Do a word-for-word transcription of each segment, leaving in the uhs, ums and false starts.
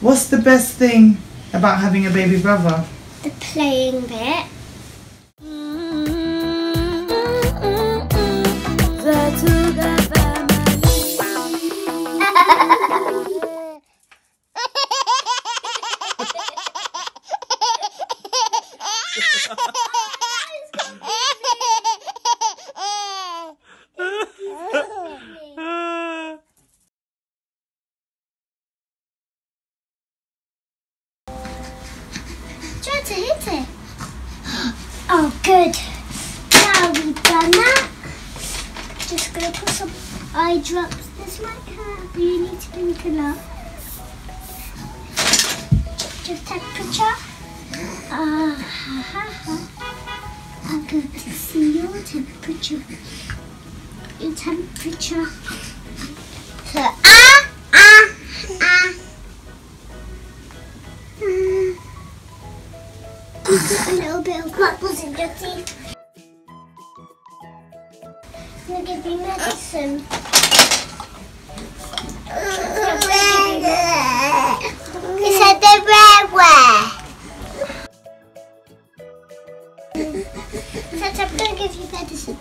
What's the best thing about having a baby brother? The playing bit. Try to hit it. Oh, good. Now we've done that. Just gonna put some eye drops. This might hurt, but you need to blink enough. Just take a picture. Ah, ha, ha, ha. I'm going to see your temperature. Your temperature. So, ah, ah, ah. You put a little bit of bubbles in your teeth. I'm going to give you medicine. It's at the breadware. So I'm going to give you medicine.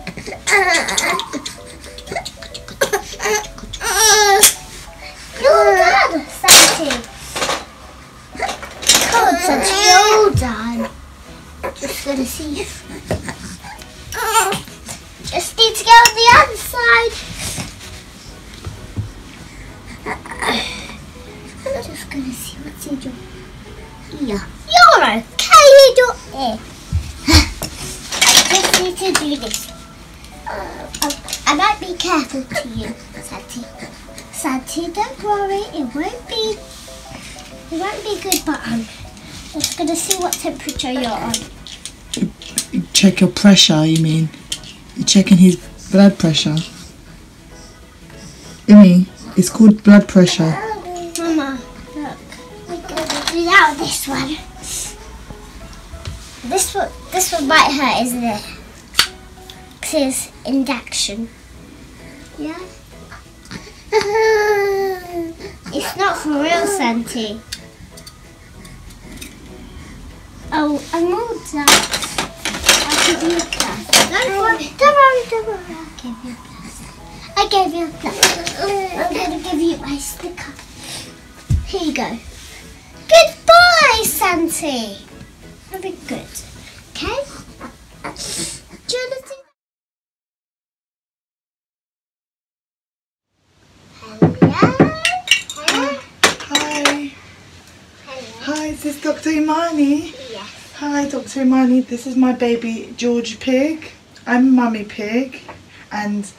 You're done, Santi. Come on, Santi, you're done. Just going to see you. Just need to go on the other side. I'm just going to see what's in your ear. You're okay in your ear. I just need to do this. Uh, I, I might be careful to you, Santi. Santi, don't worry. It won't be, it won't be good, but I'm just going to see what temperature you're on. Check your pressure, you mean? You're checking his blood pressure. Imani, it's called blood pressure. Mama, look. We're gonna do that with this one. This one, this one might hurt, isn't it? Because it's induction. Yeah. It's not for real, Santi. Oh, I'm all done. Don't worry, don't worry, don't worry. I gave you a glass. I gave you a glass. I'm going to give you my sticker. Here you go. Goodbye, Santi. Very good. Okay? Jonathan. Hello. Hello. Hi. Hello. Hi, is this Doctor Imani? Yes. Hi, Doctor Imani, this is my baby George Pig. I'm Mummy Pig, and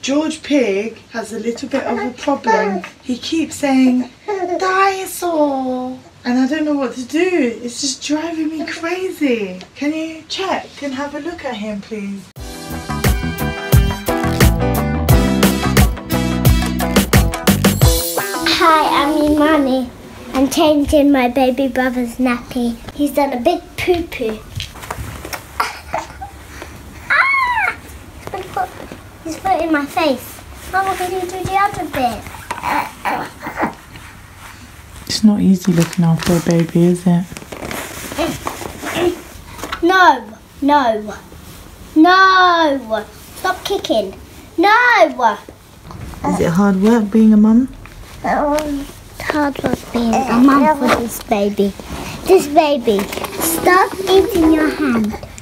George Pig has a little bit of a problem. He keeps saying, dinosaur, and I don't know what to do. It's just driving me crazy. Can you check and have a look at him, please? Hi, I'm Imani. I'm changing my baby brother's nappy. He's done a big poo-poo. Ah! He's put it in my face. Mama, can you do the other bit? It's not easy looking after a baby, is it? No, no, no. Stop kicking. No. Is it hard work being a mum? Um. Hard work being a mum for this baby. This baby, stop eating your hand.